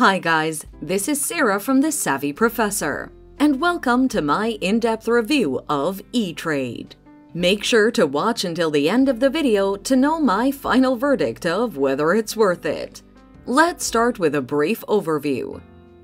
Hi guys, this is Sarah from The Savvy Professor, and welcome to my in-depth review of E*TRADE. Make sure to watch until the end of the video to know my final verdict of whether it's worth it. Let's start with a brief overview.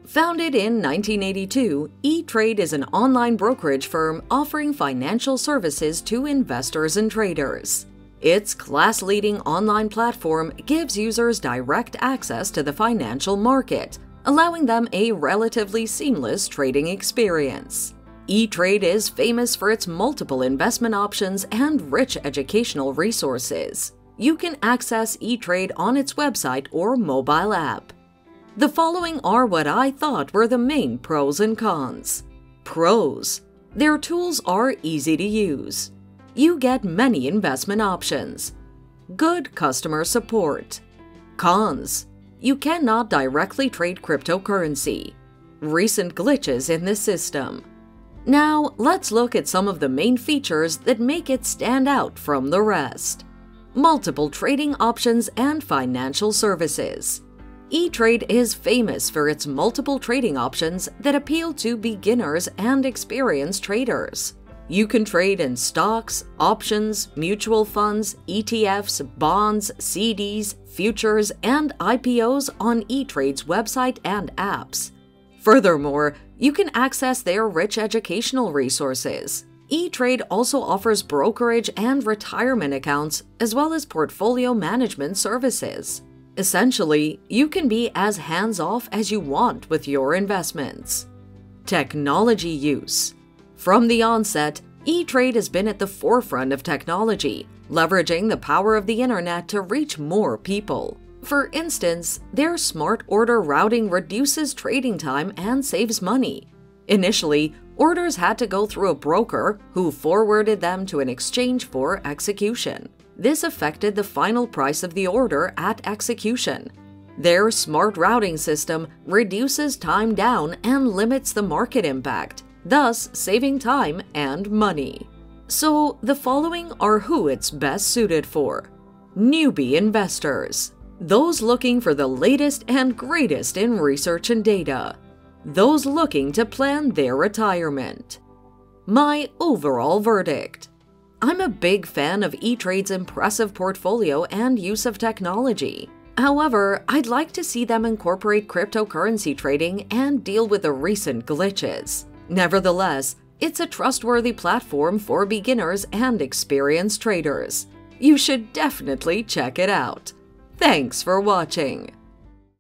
Founded in 1982, E*TRADE is an online brokerage firm offering financial services to investors and traders. Its class-leading online platform gives users direct access to the financial market, allowing them a relatively seamless trading experience. E*TRADE is famous for its multiple investment options and rich educational resources. You can access E*TRADE on its website or mobile app. The following are what I thought were the main pros and cons. Pros: their tools are easy to use. You get many investment options. Good customer support. Cons: you cannot directly trade cryptocurrency. Recent glitches in the system. Now, let's look at some of the main features that make it stand out from the rest. Multiple trading options and financial services. E*TRADE is famous for its multiple trading options that appeal to beginners and experienced traders. You can trade in stocks, options, mutual funds, ETFs, bonds, CDs, futures, and IPOs on E*TRADE's website and apps. Furthermore, you can access their rich educational resources. E*TRADE also offers brokerage and retirement accounts, as well as portfolio management services. Essentially, you can be as hands-off as you want with your investments. Technology use. From the onset, E*TRADE has been at the forefront of technology, leveraging the power of the internet to reach more people. For instance, their smart order routing reduces trading time and saves money. Initially, orders had to go through a broker who forwarded them to an exchange for execution. This affected the final price of the order at execution. Their smart routing system reduces time down and limits the market impact, thus saving time and money. So, the following are who it's best suited for. Newbie investors. Those looking for the latest and greatest in research and data. Those looking to plan their retirement. My overall verdict. I'm a big fan of E*TRADE's impressive portfolio and use of technology. However, I'd like to see them incorporate cryptocurrency trading and deal with the recent glitches. Nevertheless, it's a trustworthy platform for beginners and experienced traders. You should definitely check it out. Thanks for watching.